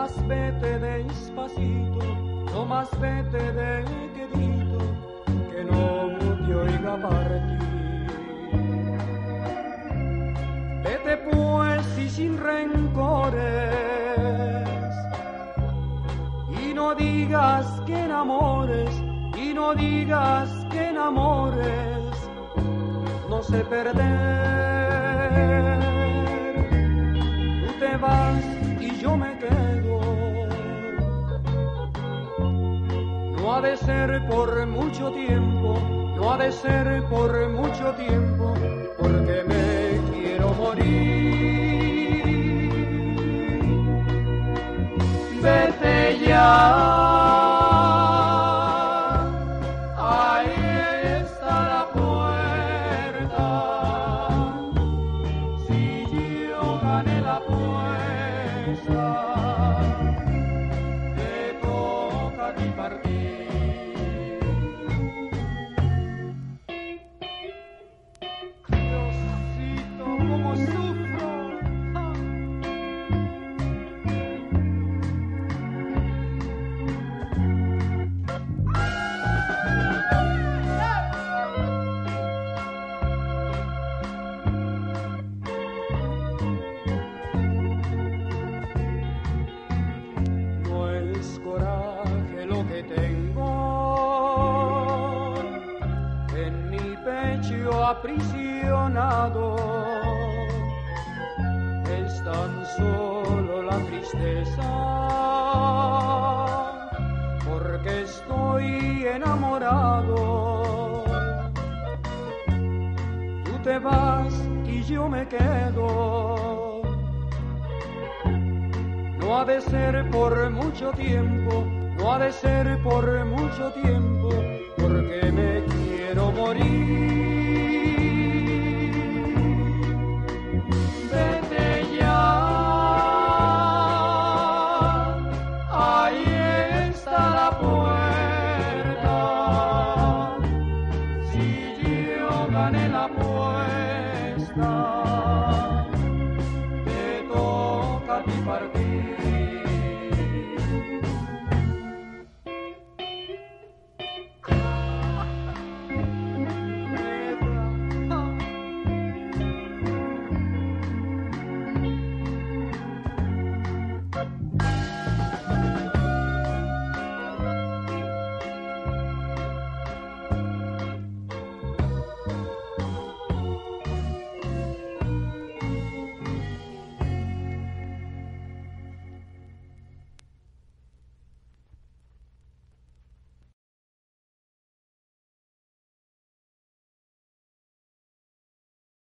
más vete despacito, no más vete de quedito, que no te oiga partir. Vete pues y sin rencores, y no digas que enamores, y no digas que enamores, no sé perder. Tú te vas y yo me quedo, no ha de ser por mucho tiempo, no ha de ser por mucho tiempo, porque me quiero morir. Vete ya. Aprisionado es tan solo la tristeza, porque estoy enamorado. Tú te vas y yo me quedo, no ha de ser por mucho tiempo, no ha de ser por mucho tiempo, porque me quiero morir.